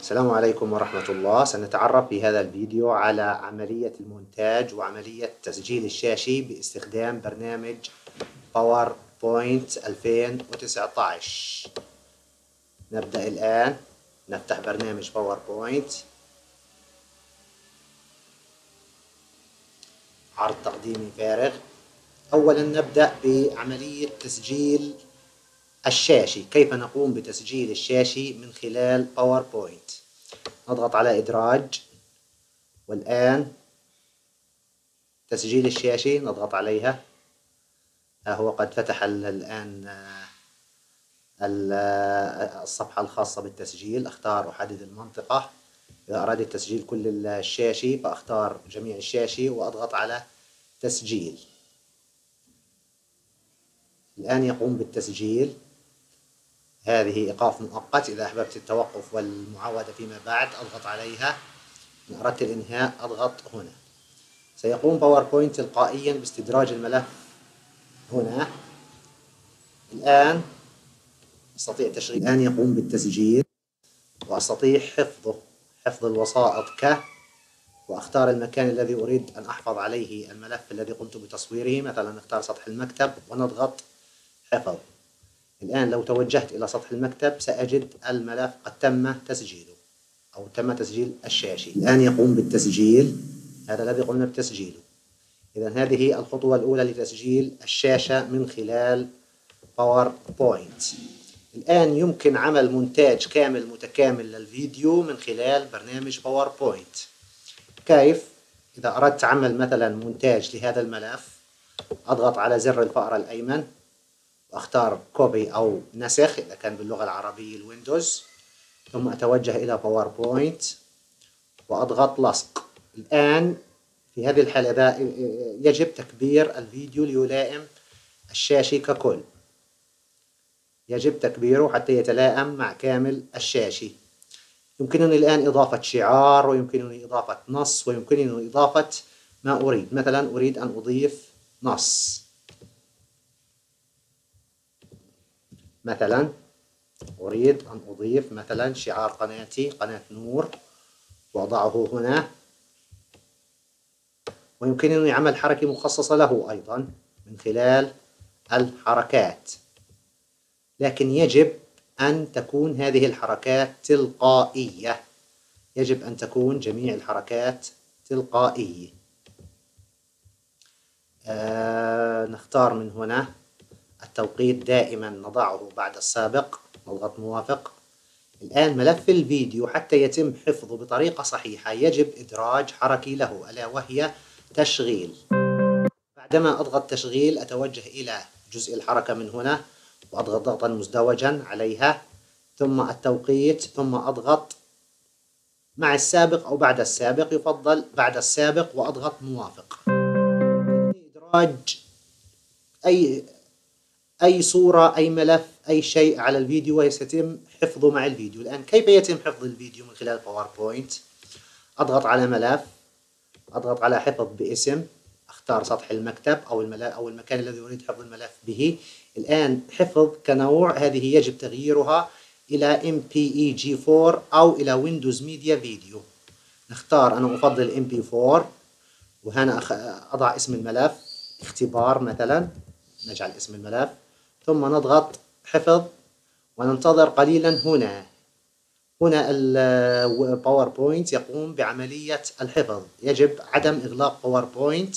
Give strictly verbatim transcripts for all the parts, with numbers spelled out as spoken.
السلام عليكم ورحمة الله. سنتعرف في هذا الفيديو على عملية المونتاج وعملية تسجيل الشاشة باستخدام برنامج PowerPoint ألفين وتسعة عشر. نبدأ الآن، نفتح برنامج PowerPoint، عرض تقديمي فارغ. أولا نبدأ بعملية تسجيل الشاشة. كيف نقوم بتسجيل الشاشة من خلال باوربوينت؟ نضغط على إدراج، والآن تسجيل الشاشة، نضغط عليها. ها هو قد فتح الآن الصفحة الخاصة بالتسجيل. أختار أحدد المنطقة. إذا أراد تسجيل كل الشاشة فأختار جميع الشاشة وأضغط على تسجيل. الآن يقوم بالتسجيل. هذه إيقاف مؤقت. إذا أحببت التوقف والمعاودة فيما بعد أضغط عليها. إن أردت الإنهاء أضغط هنا. سيقوم باوربوينت تلقائيا باستدراج الملف هنا. الآن أستطيع تشغيل. الآن يقوم بالتسجيل وأستطيع حفظه، حفظ الوسائط ك، وأختار المكان الذي أريد أن أحفظ عليه الملف الذي قمت بتصويره. مثلا نختار سطح المكتب ونضغط حفظ. الآن لو توجهت إلى سطح المكتب سأجد الملف قد تم تسجيله أو تم تسجيل الشاشة. الآن يقوم بالتسجيل، هذا الذي قمنا بتسجيله. إذا هذه الخطوة الأولى لتسجيل الشاشة من خلال باوربوينت. الآن يمكن عمل مونتاج كامل متكامل للفيديو من خلال برنامج باوربوينت. كيف؟ إذا أردت عمل مثلا مونتاج لهذا الملف، أضغط على زر الفأر الأيمن وأختار كوبي أو نسخ إذا كان باللغة العربية الويندوز، ثم أتوجه إلى باوربوينت وأضغط لصق. الآن في هذه الحالة يجب تكبير الفيديو ليلائم الشاشة ككل، يجب تكبيره حتى يتلائم مع كامل الشاشة. يمكنني الآن إضافة شعار، ويمكنني إضافة نص، ويمكنني إضافة ما أريد. مثلا أريد أن أضيف نص، مثلا أريد أن أضيف مثلا شعار قناتي، قناة نور، وأضعه هنا. ويمكنني عمل حركة مخصصة له أيضا من خلال الحركات، لكن يجب أن تكون هذه الحركات تلقائية، يجب أن تكون جميع الحركات تلقائية. آه نختار من هنا التوقيت، دائما نضعه بعد السابق، نضغط موافق. الآن ملف الفيديو حتى يتم حفظه بطريقة صحيحة يجب إدراج حركي له، ألا وهي تشغيل. بعدما أضغط تشغيل أتوجه إلى جزء الحركة من هنا وأضغط ضغطا مزدوجا عليها، ثم التوقيت، ثم أضغط مع السابق أو بعد السابق، يفضل بعد السابق، وأضغط موافق. إدراج أي أي صورة، أي ملف، أي شيء على الفيديو ويتم حفظه مع الفيديو. الآن كيف يتم حفظ الفيديو من خلال باوربوينت؟ أضغط على ملف، أضغط على حفظ باسم، أختار سطح المكتب أو الملف أو المكان الذي أريد حفظ الملف به. الآن حفظ كنوع، هذه يجب تغييرها إلى إم بي إي جي فور أو إلى ويندوز ميديا فيديو. نختار، أنا أفضل إم بي فور، وهنا أضع اسم الملف اختبار مثلا، نجعل اسم الملف، ثم نضغط حفظ وننتظر قليلا. هنا هنا الباوربوينت يقوم بعملية الحفظ. يجب عدم إغلاق باوربوينت،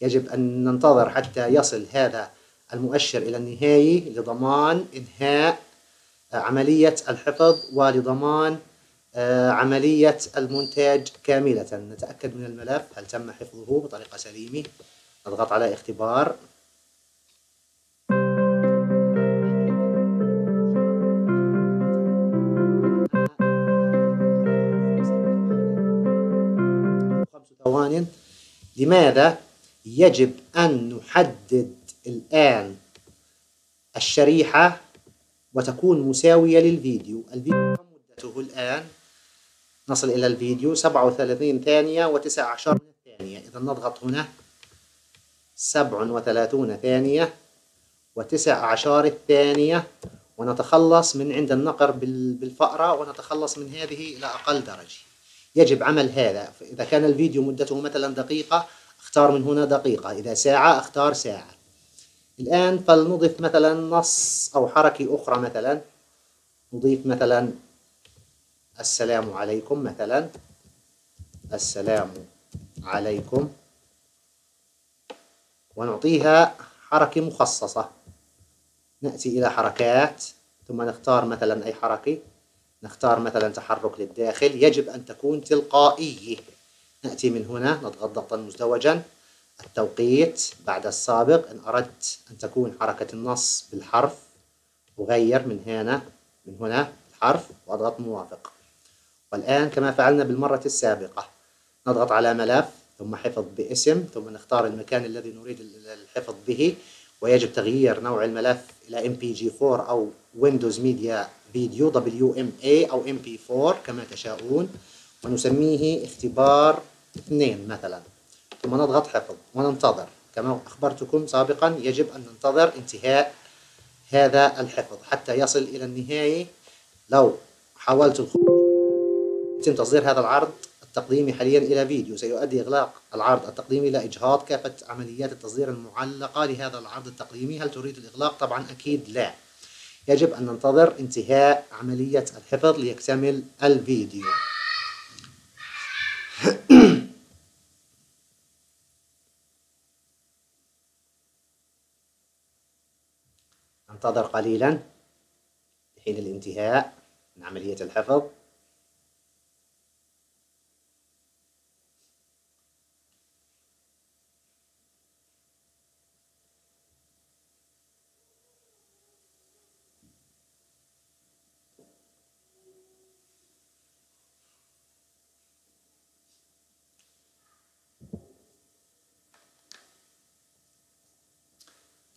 يجب أن ننتظر حتى يصل هذا المؤشر إلى النهاية لضمان إنهاء عملية الحفظ ولضمان عملية المونتاج كاملة. نتأكد من الملف هل تم حفظه بطريقة سليمة. نضغط على اختبار. خمس ثوان. لماذا؟ يجب أن نحدد الآن الشريحة وتكون مساوية للفيديو. الفيديو كم مدته الآن؟ نصل إلى الفيديو سبعة وثلاثين ثانية وتسعة عشر ثانية. إذا نضغط هنا سبعة وثلاثين ثانية وتسعة عشر ثانية ونتخلص من عند النقر بالفأرة، ونتخلص من هذه إلى أقل درجة. يجب عمل هذا. إذا كان الفيديو مدته مثلا دقيقة، اختار من هنا دقيقة. إذا ساعة اختار ساعة. الآن فلنضيف مثلا نص أو حركة أخرى، مثلا نضيف مثلا السلام عليكم، مثلا السلام عليكم، ونعطيها حركة مخصصة. نأتي إلى حركات، ثم نختار مثلا أي حركة، نختار مثلا تحرك للداخل، يجب أن تكون تلقائية. نأتي من هنا نضغط ضغطا مزدوجا، التوقيت بعد السابق. إن أردت أن تكون حركة النص بالحرف، أغير من هنا من هنا الحرف وأضغط موافق. والآن كما فعلنا بالمرة السابقة نضغط على ملف، ثم حفظ باسم، ثم نختار المكان الذي نريد الحفظ به. ويجب تغيير نوع الملف إلى إم بي إي فور أو Windows Media Video دبليو إم إيه أو إم بي إي فور كما تشاءون، ونسميه اختبار اثنين مثلا. ثم نضغط حفظ وننتظر. كما أخبرتكم سابقا يجب أن ننتظر انتهاء هذا الحفظ حتى يصل إلى النهاية. لو حاولت الخروج يتم تصدير هذا العرض التقديمي حاليا إلى فيديو، سيؤدي إغلاق العرض التقديمي إلى إجهاض كافة عمليات التصدير المعلقة لهذا العرض التقديمي. هل تريد الإغلاق؟ طبعا أكيد لا. يجب أن ننتظر انتهاء عملية الحفظ ليكتمل الفيديو. ننتظر قليلا حين الانتهاء من عملية الحفظ.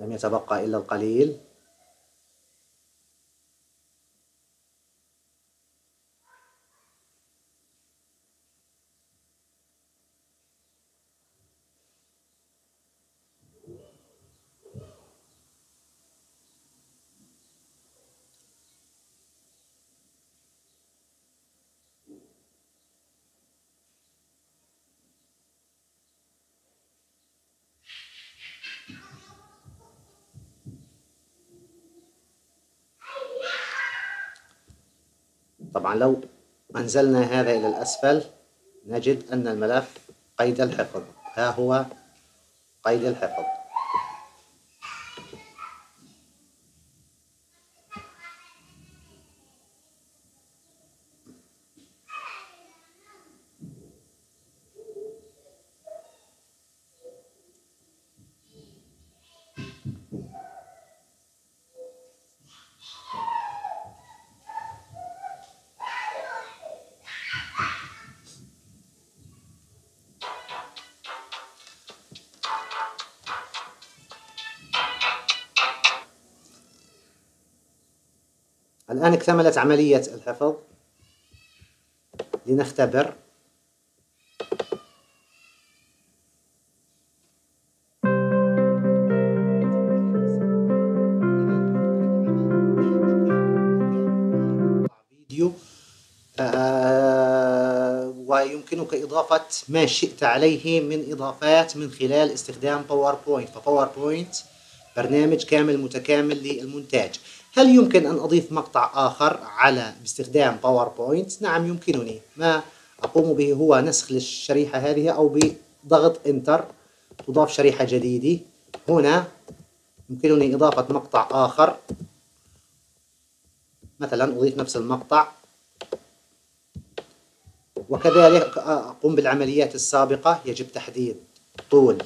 لم يتبقى إلا القليل. طبعا لو أنزلنا هذا إلى الأسفل نجد أن الملف قيد الحفظ. ها هو قيد الحفظ. الآن اكتملت عملية الحفظ. لنختبر. فيديو آه ويمكنك إضافة ما شئت عليه من إضافات من خلال استخدام باوربوينت. فباوربوينت برنامج كامل متكامل للمونتاج. هل يمكن أن أضيف مقطع آخر على باستخدام باوربوينت؟ نعم يمكنني. ما أقوم به هو نسخ للشريحة هذه، أو بضغط انتر تضاف شريحة جديدة. هنا يمكنني إضافة مقطع آخر. مثلا أضيف نفس المقطع، وكذلك أقوم بالعمليات السابقة. يجب تحديد طول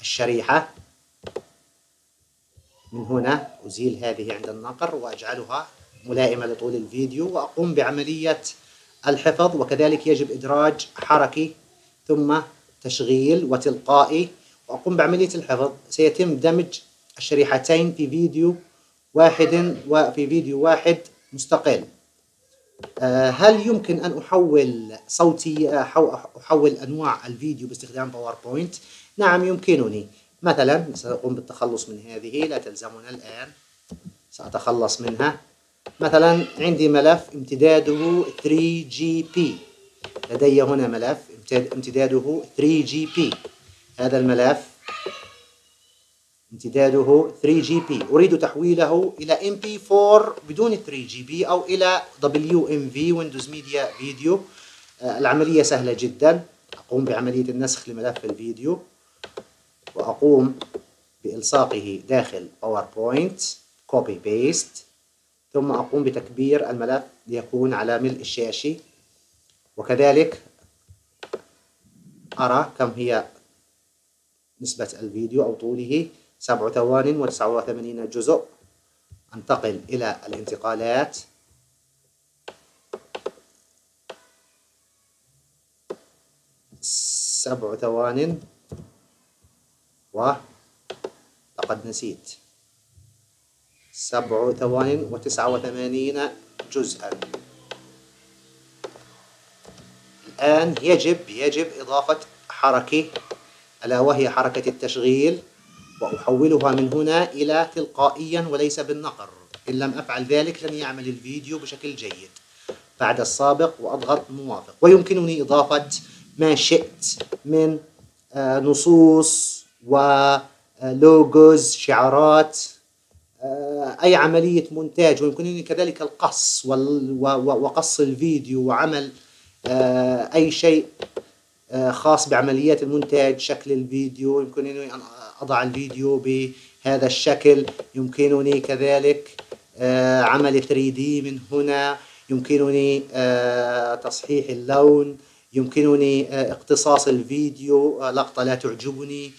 الشريحة. من هنا أزيل هذه عند النقر وأجعلها ملائمة لطول الفيديو، وأقوم بعملية الحفظ. وكذلك يجب إدراج حركي ثم تشغيل وتلقائي، وأقوم بعملية الحفظ. سيتم دمج الشريحتين في فيديو واحد وفي فيديو واحد مستقل. هل يمكن أن أحول صوتي أحول أنواع الفيديو باستخدام باوربوينت؟ نعم يمكنني. مثلا سنقوم بالتخلص من هذه، لا تلزمنا الآن. سأتخلص منها. مثلا عندي ملف امتداده ثري جي بي، لدي هنا ملف امتداده ثري جي بي، هذا الملف امتداده ثري جي بي، أريد تحويله إلى إم بي فور بدون ثري جي بي أو إلى دبليو إم في Windows Media Video. العملية سهلة جدا، أقوم بعملية النسخ لملف الفيديو وأقوم بإلصاقه داخل PowerPoint Copy Paste، ثم أقوم بتكبير الملف ليكون على ملء الشاشة، وكذلك أرى كم هي نسبة الفيديو أو طوله، سبع ثوان وتسعة وثمانين جزء. أنتقل إلى الانتقالات، سبع ثوان ولقد نسيت سبع ثوان وتسعة وثمانين جزءا. الآن يجب يجب إضافة حركة، ألا وهي حركة التشغيل، وأحولها من هنا إلى تلقائيا وليس بالنقر. إن لم أفعل ذلك لن يعمل الفيديو بشكل جيد. بعد السابق وأضغط موافق، ويمكنني إضافة ما شئت من نصوص ولوجوز، شعارات، أي عملية مونتاج، ويمكنني كذلك القص وقص الفيديو وعمل أي شيء خاص بعمليات المونتاج. شكل الفيديو يمكنني أن أضع الفيديو بهذا الشكل، يمكنني كذلك عمل ثري دي من هنا، يمكنني تصحيح اللون، يمكنني اقتصاص الفيديو، لقطة لا تعجبني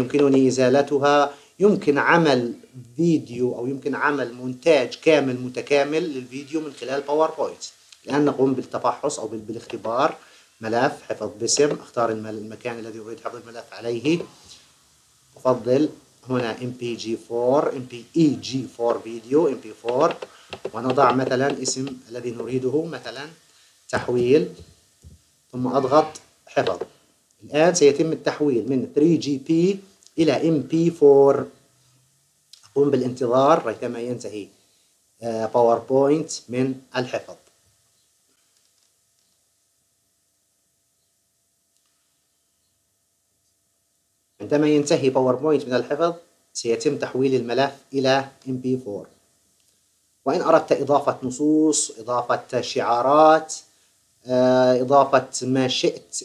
يمكنني إزالتها. يمكن عمل فيديو أو يمكن عمل مونتاج كامل متكامل للفيديو من خلال باوربوينت. الآن نقوم بالتفحص أو بالاختبار. ملف، حفظ باسم، اختار المكان الذي اريد حفظ الملف عليه. افضل هنا إم بي جي فور إم بي إي جي فور فيديو إم بي فور، ونضع مثلا اسم الذي نريده، مثلا تحويل، ثم اضغط حفظ. الان سيتم التحويل من ثري جي بي الى إم بي فور. اقوم بالانتظار ريثما ينتهي باوربوينت من الحفظ. عندما ينتهي باوربوينت من الحفظ سيتم تحويل الملف إلى إم بي فور. وإن أردت إضافة نصوص، إضافة شعارات، إضافة ما شئت،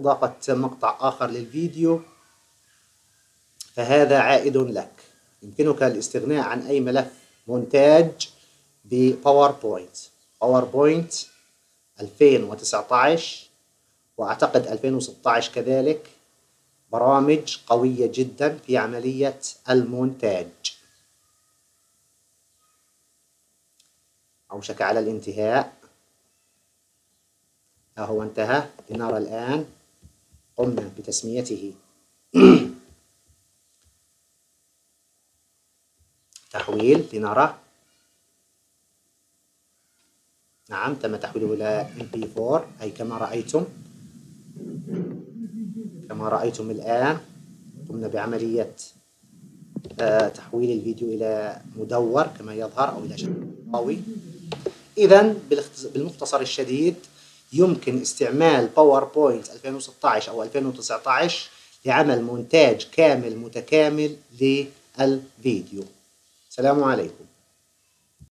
إضافة مقطع آخر للفيديو، فهذا عائد لك. يمكنك الاستغناء عن أي ملف مونتاج بباوربوينت. باوربوينت ألفين وتسعة عشر وأعتقد ألفين وستة عشر كذلك، برامج قوية جدا في عملية المونتاج. أوشك على الانتهاء، ها هو انتهى. لنرى الآن، قمنا بتسميته تحويل، لنرى. نعم، تم تحويله إلى إم بي فور، أي كما رأيتم كما رأيتم الآن قمنا بعملية تحويل الفيديو إلى مدور كما يظهر أو إلى شكل قوي. إذا بالمختصر الشديد، يمكن استعمال باوربوينت ألفين وستة عشر أو ألفين وتسعة عشر لعمل مونتاج كامل متكامل للفيديو. السلام عليكم.